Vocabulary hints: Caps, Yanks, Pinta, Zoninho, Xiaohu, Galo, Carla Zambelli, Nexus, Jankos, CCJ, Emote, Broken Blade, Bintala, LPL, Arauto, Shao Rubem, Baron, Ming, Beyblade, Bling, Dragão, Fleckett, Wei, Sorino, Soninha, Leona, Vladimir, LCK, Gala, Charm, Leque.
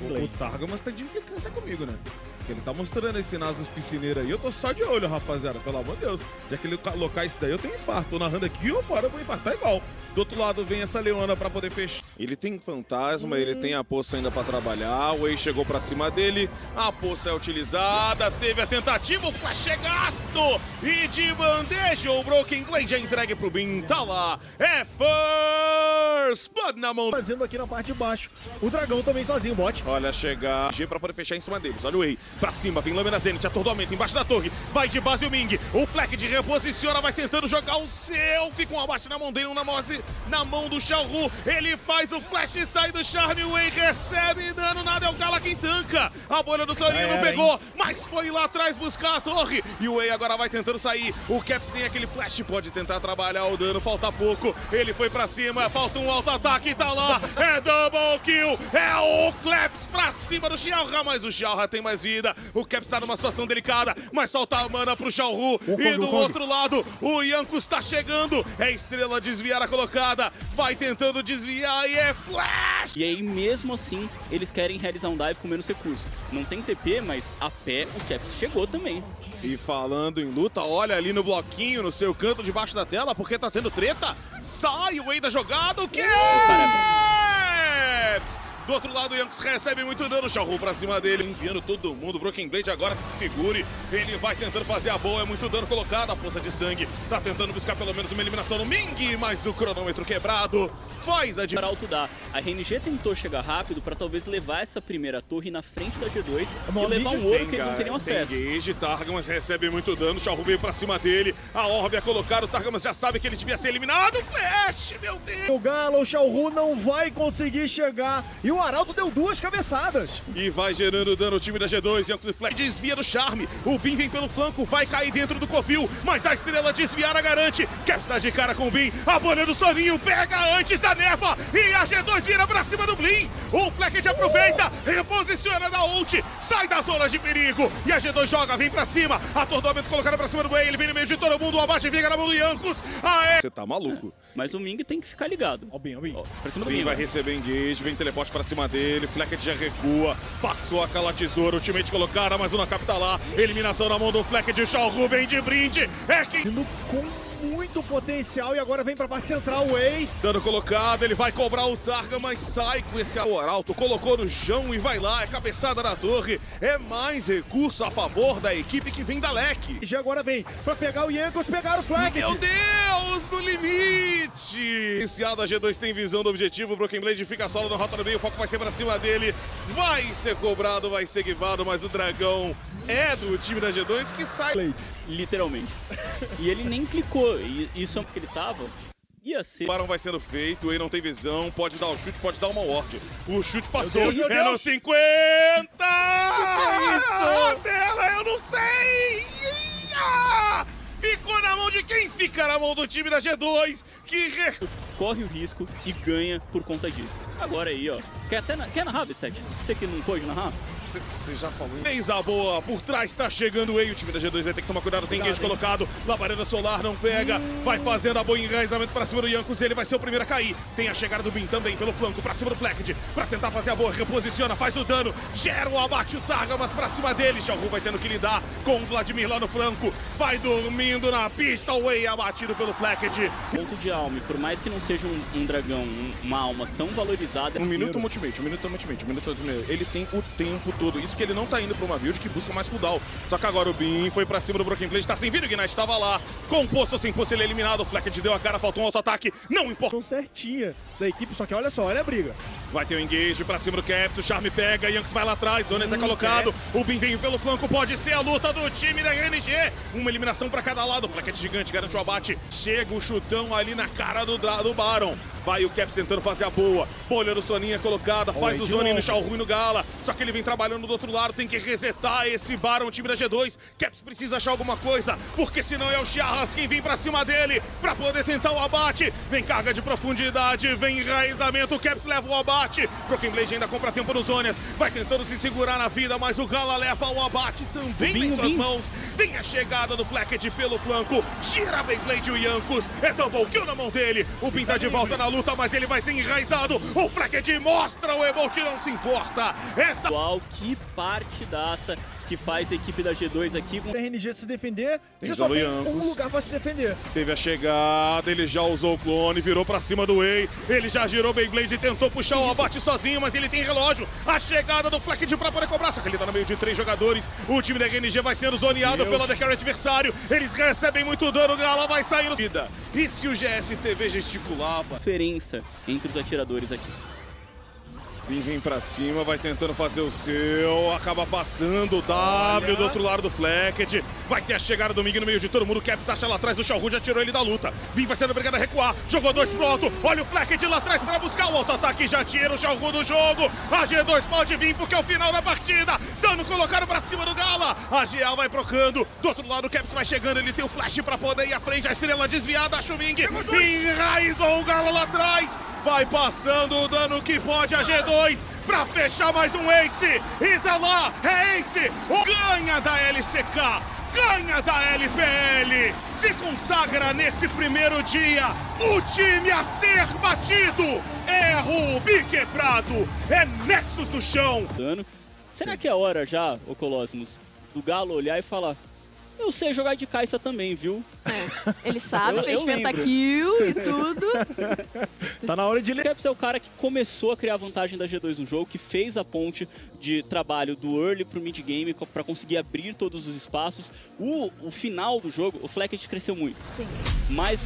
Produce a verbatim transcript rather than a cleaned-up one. Blade. O Targamas tá de implicância comigo, né? Porque ele tá mostrando esse Nasus piscineiro aí. Eu tô só de olho, rapaziada, pelo amor de Deus. Já que ele colocar isso daí, eu tenho infarto. Tô narrando aqui ou fora, eu vou infartar igual. Do outro lado vem essa Leona pra poder fechar. Ele tem fantasma, hum. ele tem a poça ainda pra trabalhar. O Wei chegou pra cima dele. A poça é utilizada. Teve a tentativa, o flash é gasto. E de bandeja, o Broken Blade é entregue pro Bintala. É first blood na mão. Fazendo aqui na parte de baixo. O Dragão também sozinho, bot. Olha, chegar G pra poder fechar em cima deles. Olha o Wei. Pra cima, vem Lâmina Zenith, atordoamento embaixo da torre. Vai de base o Ming. O Fleckett reposiciona, vai tentando jogar o seu. Fica um abaixo na mão dele, um na, mose, na mão do Xiaohu. Ele faz o flash e sai do Charm. O Wei recebe dano, nada, é o Gala quem tanca. A bolha do Sorino é, pegou, hein? Mas foi lá atrás buscar a torre. E o Wei agora vai tentando sair. O Caps tem aquele flash, pode tentar trabalhar o dano, falta pouco. Ele foi pra cima, falta um auto-ataque, tá lá. É double kill, é o Caps pra cima do Xiao, mas o Xiao tem mais vida. O Caps está numa situação delicada, mas solta a mana pro Xiaohu. E do outro lado, o Jankos está chegando. É estrela desviar a colocada. Vai tentando desviar e é flash! E aí, mesmo assim, eles querem realizar um dive com menos recurso. Não tem T P, mas a pé o Caps chegou também. E falando em luta, olha ali no bloquinho, no seu canto, debaixo da tela, porque tá tendo treta. Sai o Wei da jogada, o Caps! Do outro lado, o Yanks recebe muito dano. Xiaohu pra cima dele, enviando todo mundo. O Broken Blade agora que se segure. Ele vai tentando fazer a boa. É muito dano colocado. A poça de sangue tá tentando buscar pelo menos uma eliminação no Ming. Mas o cronômetro quebrado faz a de... Arauto dá. A R N G tentou chegar rápido pra talvez levar essa primeira torre na frente da G dois e levar um ouro que eles não teriam acesso. Engage, Targamas recebe muito dano. Xiaohu veio pra cima dele. A orbe é colocada. O Targamas já sabe que ele devia ser eliminado. Flash, meu Deus! O Galo, o Xiaohu não vai conseguir chegar. E o O Arauto deu duas cabeçadas. E vai gerando dano o time da G dois. Yanks e Fleck desvia do Charme. O Bin vem pelo flanco, vai cair dentro do covil. Mas a estrela desviar a garante. Caps dá de cara com o Bin. A bolha do Soninho pega antes da neva. E a G dois vira pra cima do Bling. O Fleck aproveita, reposiciona da ult. Sai da zona de perigo. E a G dois joga, vem pra cima. Atordoamento colocado pra cima do Wei. Ele vem no meio de todo mundo. Abaixa e fica na mão do Yanks. Aê! Você tá maluco. Mas o Ming tem que ficar ligado. Ó o Bin, ó o Bin. Pra cima do Bin. Vai receber engage, vem teleporte pra cima. Cima dele, Fleckett já recua, passou a cala tesoura, ultimate colocada, mais uma capital lá, eliminação na mão do Fleckett, o Shao Rubem de brinde, é que... muito potencial e agora vem pra parte central, o Wei. Dano colocado, ele vai cobrar o Targa, mas sai com esse Arauto. Colocou no chão e vai lá, é cabeçada na torre. É mais recurso a favor da equipe que vem da Leque. E agora vem pra pegar o Jankos, pegar o flag. Meu Deus, do limite! Iniciado, a G dois tem visão do objetivo, o Broken Blade fica solo na rota do meio, o foco vai ser pra cima dele. Vai ser cobrado, vai ser guivado, mas o Dragão é do time da G dois que sai... Blade. Literalmente. E ele nem clicou, e isso é o que ele tava, ia ser. O Baron vai sendo feito, o Wei não tem visão, pode dar o chute, pode dar uma orc. O chute passou, meu Deus, meu Deus. Eram cinquenta! Ah, dela, eu não sei! Ah, ficou na mão de quem? Fica na mão do time da G dois, que re... corre o risco e ganha por conta disso. Agora aí, ó. Quer, até na... Quer narrar, B sete? Você que não pôde narrar? Você já falou. Fez a boa, por trás tá chegando o Wei. O time da G dois vai ter que tomar cuidado, tem engage colocado. Labareda solar não pega, hum. vai fazendo a boa enraizamento pra cima do Jankos. Ele vai ser o primeiro a cair. Tem a chegada do Bin também pelo flanco, pra cima do Fleckett, pra tentar fazer a boa. Reposiciona, faz o dano, gera o abate, o Targamas pra cima dele. Xiaohu vai tendo que lidar com o Vladimir lá no flanco. Vai dormindo na pista, o Wei abatido pelo Fleckett. Ponto de alma, por mais que não seja um, um dragão, um, uma alma tão valorizada. Um minuto ultimate, um minuto ultimate, um minuto ultimate. Ele tem o tempo todo. Isso que ele não tá indo pra uma build que busca mais cooldown. Só que agora o Bin foi pra cima do Broken Blade, tá sem vida, o Ignite tava lá. Com poço, sem poço, ele é eliminado. O Fleckett deu a cara, faltou um auto-ataque. Não importa. Tão certinha da equipe, só que olha só, olha a briga. Vai ter o um engage pra cima do Caps, o Charme pega, Yanks vai lá atrás, Zones hum, é colocado. Caps. O Bin vem pelo flanco, pode ser a luta do time da R N G. Uma eliminação pra cada lado. O Fleckett gigante garante o abate. Chega o chutão ali na cara do, do Baron. Vai o Caps tentando fazer a boa. Bolha do Soninha colocada, faz oh, o Zoninho no Xiaohu e no Gala. Só que ele vem trabalhando. trabalhando do outro lado, tem que resetar esse Baron, o time da G dois. Caps precisa achar alguma coisa, porque senão é o Charras quem vem pra cima dele pra poder tentar o abate. Vem carga de profundidade, vem enraizamento, o Caps leva o abate. Broken Blade ainda compra tempo nos Zonias, vai tentando se segurar na vida, mas o Gala leva o abate também nas suas mãos. Tem a chegada do Fleckett pelo flanco, gira a Beyblade e o Jankos, é double kill na mão dele. O Pinta de volta na luta, mas ele vai ser enraizado. O Fleckett mostra, o Emote não se importa. É da... Uau, que partidaça que faz a equipe da G dois aqui. Com a R N G se defender, você só tem um lugar pra se defender. Teve a chegada, ele já usou o clone, virou pra cima do Wei. Ele já girou o Beyblade e tentou puxar o abate sozinho, mas ele tem relógio. A chegada do Fleckett pra poder cobrar, só que ele tá no meio de três jogadores. O time da R N G vai sendo zoneado pelo A D C adversário. Eles recebem muito dano, o Gala vai saindo. E se o G S T V gesticulava? Diferença entre os atiradores aqui. Bling vem pra cima, vai tentando fazer o seu, acaba passando o W. Olha, do outro lado do Fleckett. Vai ter a chegada do Ming no meio de todo mundo. O Caps acha lá atrás, o Xiaohu já tirou ele da luta. Bling vai sendo obrigado a recuar, jogou dois pro alto. Olha o Fleckett lá atrás pra buscar o auto-ataque, já tira o Xiaohu do jogo. A G dois pode vir porque é o final da partida. Dano colocado pra cima do Gala. A G A vai trocando. Do outro lado o Caps vai chegando, ele tem o flash pra poder ir à frente. A estrela desviada, acha o Ming. Enraizou o Gala lá atrás. Vai passando o dano que pode a G dois pra fechar mais um Ace. E tá lá, é Ace, o ganha da L C K, ganha da L P L. Se consagra nesse primeiro dia, o time a ser batido. É Rubi quebrado, é Nexus do chão. Será que é hora já, ô Colosmos, do Galo olhar e falar... Eu sei jogar de caixa também, viu? É, ele sabe, eu, fez pentakill e tudo. Tá na hora de ler. O Caps é o cara que começou a criar vantagem da G dois no jogo, que fez a ponte de trabalho do early pro mid game pra conseguir abrir todos os espaços. O, o final do jogo, o Fleckett cresceu muito. Sim. Mas